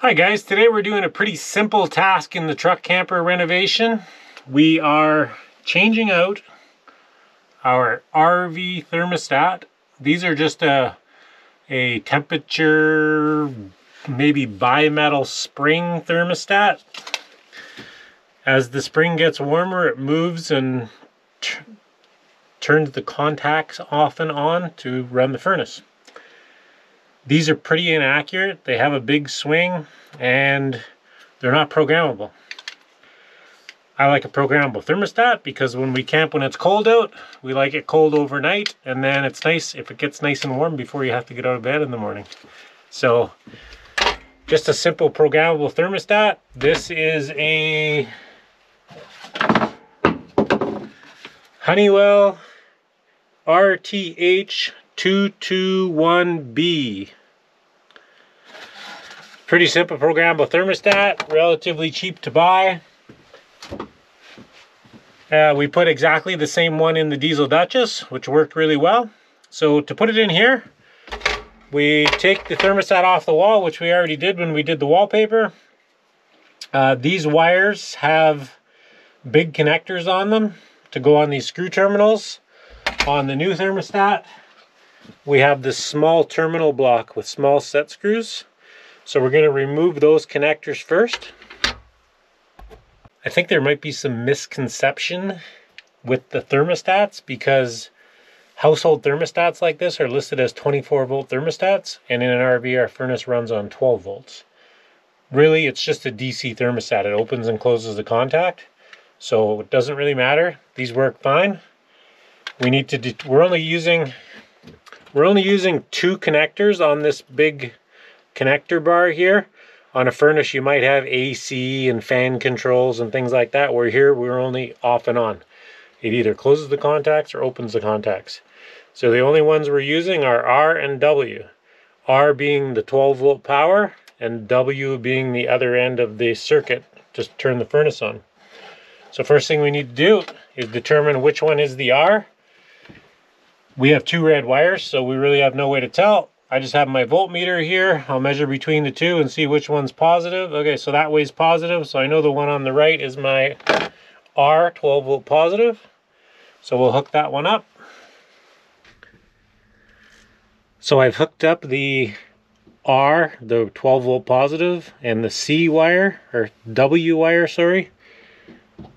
Hi guys, today we're doing a pretty simple task in the truck camper renovation. We are changing out our RV thermostat. These are just a temperature, maybe bimetal spring thermostat. As the spring gets warmer, it moves and turns the contacts off and on to run the furnace. These are pretty inaccurate. They have a big swing and they're not programmable. I like a programmable thermostat because when we camp when it's cold out, we like it cold overnight, and then it's nice if it gets nice and warm before you have to get out of bed in the morning. So just a simple programmable thermostat. This is a Honeywell RTH 221B. Pretty simple programmable thermostat, relatively cheap to buy. We put exactly the same one in the Diesel Duchess, which worked really well. So to put it in here, we take the thermostat off the wall, which we already did when we did the wallpaper. These wires have big connectors on them to go on these screw terminals. On the new thermostat, we have this small terminal block with small set screws. So we're going to remove those connectors first. I think there might be some misconception with the thermostats because household thermostats like this are listed as 24-volt thermostats, and in an RV, our furnace runs on 12 volts. Really, it's just a DC thermostat. It opens and closes the contact, so it doesn't really matter. These work fine. We're only using two connectors on this big connector bar here. On a furnace, you might have AC and fan controls and things like that. Where here, we're only off and on. It either closes the contacts or opens the contacts. So the only ones we're using are R and W. R being the 12-volt power and W being the other end of the circuit. Just turn the furnace on. So first thing we need to do is determine which one is the R. We have two red wires, so we really have no way to tell. I just have my voltmeter here. I'll measure between the two and see which one's positive. Okay, so that way's positive, so I know the one on the right is my R 12 volt positive. So we'll hook that one up. So I've hooked up the R, the 12 volt positive, and the C wire, or W wire, sorry,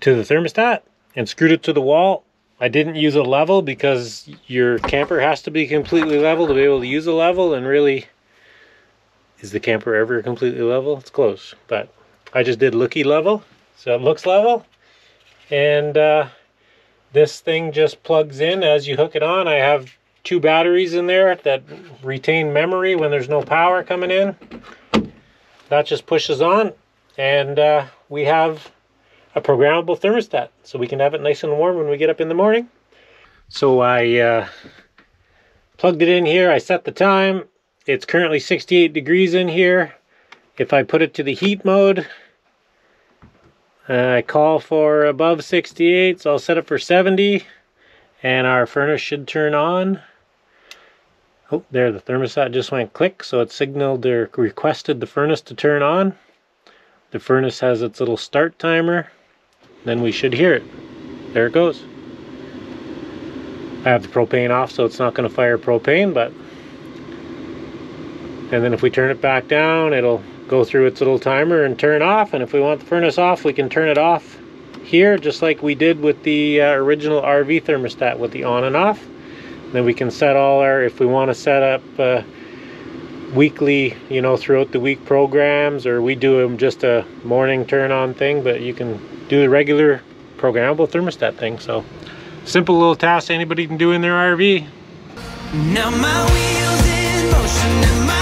to the thermostat and screwed it to the wall. I didn't use a level because your camper has to be completely level to be able to use a level, and really, is the camper ever completely level? It's close, but I just did looky level, so it looks level. And this thing just plugs in as you hook it on. I have two batteries in there that retain memory when there's no power coming in. That just pushes on, and we have a programmable thermostat, so we can have it nice and warm when we get up in the morning. So I plugged it in here. I set the time. It's currently 68 degrees in here. If I put it to the heat mode, I call for above 68, so I'll set it for 70, and our furnace should turn on. Oh, there, the thermostat just went click, so it signaled or requested the furnace to turn on. The furnace has its little start timer. Then we should hear it. There it goes. I have the propane off, so it's not going to fire propane, but... And then if we turn it back down, it'll go through its little timer and turn off. And if we want the furnace off, we can turn it off here, just like we did with the original RV thermostat with the on and off. And then we can set all our... If we want to set up weekly, you know, throughout the week programs, or we do them just a morning turn on thing, but you can do the regular programmable thermostat thing. So simple little task anybody can do in their RV. Now my wheels in motion and my